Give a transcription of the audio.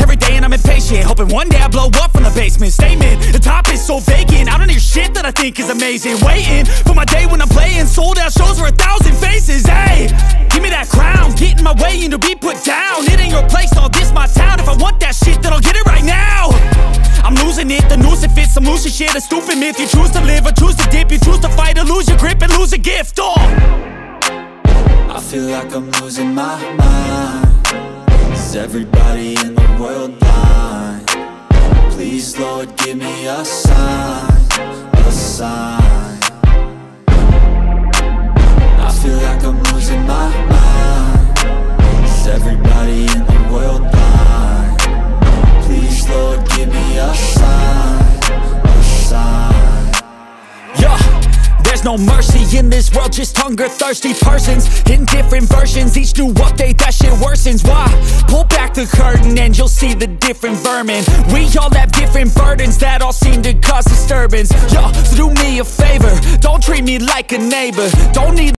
every day and I'm impatient, hoping one day I blow up from the basement. Statement, the top is so vacant. I don't hear shit that I think is amazing. Waiting for my day when I'm playing sold out shows for 1,000 faces. Hey, give me that crown, get in my way and to be put down. It ain't your place, all this my town. If I want that shit, then I'll get it right now. I'm losing it, the noose it fits, I'm losing shit. A stupid myth, you choose to live or choose to dip. You choose to fight or lose your grip and lose a gift. Oh, I feel like I'm losing my mind. Is everybody in the world blind? Please, Lord, give me a sign, a sign. I feel like I'm losing my mind. Is everybody in the world blind? Please, Lord, give me a sign, a sign. Yeah. There's no mercy in this world, just hunger-thirsty persons in different versions. Each new update, that shit worsens. Why? Pull back the curtain and you'll see the different vermin. We all have different burdens that all seem to cause disturbance. Yo, so do me a favor, don't treat me like a neighbor. Don't need